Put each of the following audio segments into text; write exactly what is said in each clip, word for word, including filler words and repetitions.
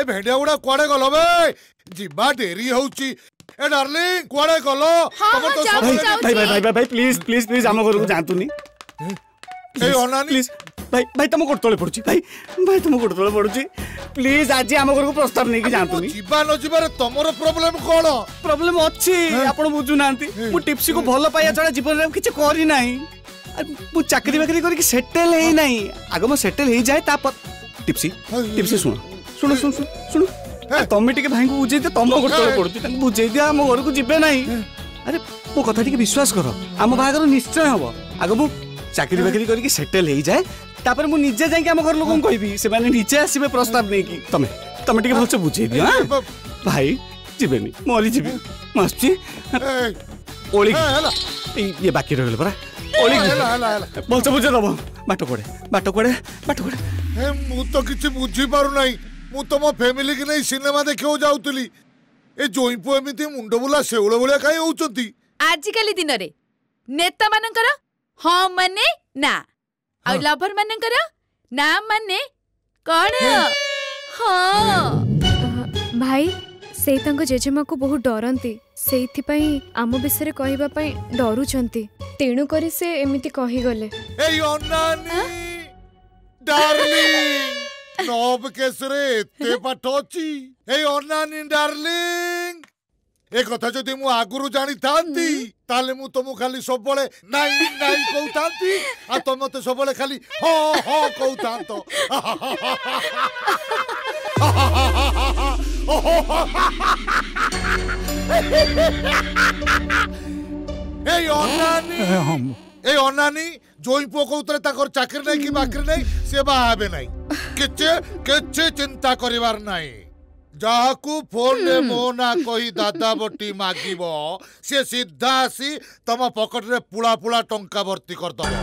ए भेड़िया गुड़ा कुआड़े गलो बे जिब्बा डेरी होउची ए डार्लिंग कुआड़े गलो तब तो सब भाई भाई भाई भाई प्लीज प्लीज प्लीज हम घर को जानतुनी ए ओनानी प्लीज भाई भाई तुम कोटले पडुची भाई भाई तुम कोटले पडुची प्लीज आज हम घर को प्रस्ताव नहीं के जानतुनी जिब्बा न जिबारे तमरो प्रॉब्लम कोन प्रॉब्लम अछि आपण बुझु नांती मु टिप्सी को भलो पाया छडा जीवन रे किछ करी नाही मु चाकरी बाकरी करी सेटल हे नाही आगो म सेटल हे जाय ता टिप्सी टिप्सी सुन सुनो सुन सुन सुनो तमे टिके भाई को बुझे दे तम गोटले पडुची तक बुझे दे हम घर को जिबे नाही अरे मो कथा टिके विश्वास करो हम भागर निश्चय हबो आगो मु चाकरी बाकरी करी के सेटल हे जाय तापर मु निजे जाय के हम घर लोगन कहबी से माने नीचे आसीबे प्रस्ताव नै की तमे तमे टिके भलसे बुझे दियो हां भाई जिबे नी मोरी जिबे मास्ती ओली हला ये बाकी रह गेल परा ओली हला हला भलसे बुझे दबो बाटो कोडे बाटो कोडे बाटो कोडे ए मु तो किछ बुझी पारु नाही मु तुम फैमिली की नहीं सिनेमा देखियो जाउतली ए जोइपु एमिति मुंड बुला सेउल बुला काई होउचंती आज काली दिन रे नेता मानकर हां माने ना आ लवर मानकर ना माने कोन हां भाई सेई तंग जेजेमा को बहुत डरंती सेइथि पई आम विषय कहबा पई डरुचंती तेनु करी से एमिति कहि गले ए ओनानी डार्लिंग नोब केस रे ते पठोची ए ओनानी डार्लिंग ए कथा जदी मु आगुरु जानि थांती ताले मु तुम खाली सबले नाही नाही कहतांती आ तुम तो सबले खाली हो हो कहतांतो ए ओनानी ए ओनानी जोई पोको उतरे ताकर चाकरी नहीं की बाकरी नहीं से बाबे नहीं किचे किचे चिंता करिवार नहीं जाहाकू फोन ले मोना कोई दादा बटी मागिबो से सीधा सी तमा पॉकेट रे पुला पुला टंका भर्ती कर दबो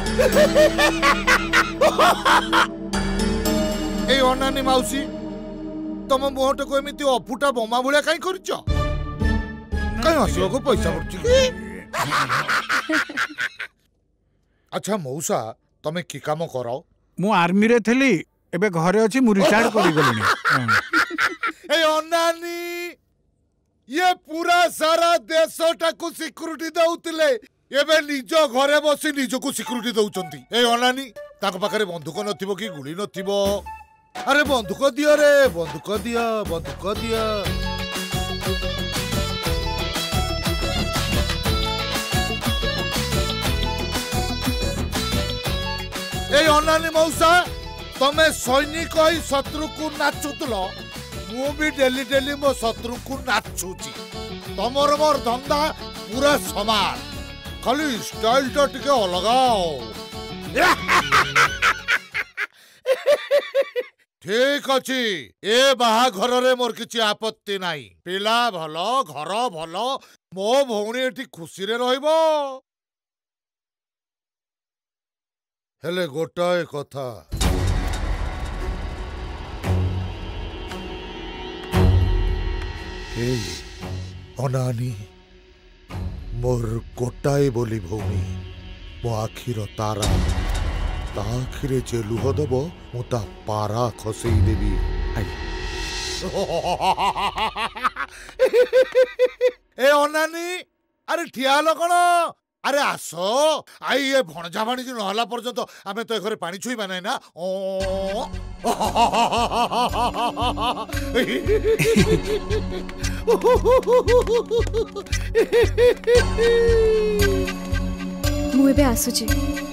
ए ओनानी माउसी तम मोहट को एमिति अफुटा बोमा भुला काई करछो काई हसो को पैसा पड़छ अच्छा मौसा तमे की काम कराओ मु आर्मी रे थली एबे घरे अछि मु रिटायर करि गेलिनी ए ओनानी ये पूरा सारा देशटा को सिक्युरिटी दउतले एबे निजो घरे बसी निजो को सिक्युरिटी दउचंती ए ओनानी ताक पाखरे बंदूक नथिबो की गुली नथिबो अरे बंदूक दियो रे बंदूक दियो बंदूक दियो ए ओनानी मौसा तमे सैनिक होई शत्रु को नाचुतलो मु भी डेली डेली मो शत्रु को नाचुची तमर मोर धंदा पूरा समान खाली स्टाइल तो टिके अलगाओ ठीक अछि ए बाहा घर रे मोर किछि आपत्ति नाही पिला भलो घर भलो मो भौणी एठी खुशी रे रहइबो हेले गोटाए कथा हे ओनानी मोर गोटाए बोली भूमि मो आखिर तारा ता आखिरे जे लुह दबो मु ता पारा खसई देबी ए ओनानी अरे ठिया लो कोन अरे आसो आई ये भणजा भाणीजी नहला पर्यंत आमे तो घरे पानी छुई बानाय ना ओ मुबे आसुची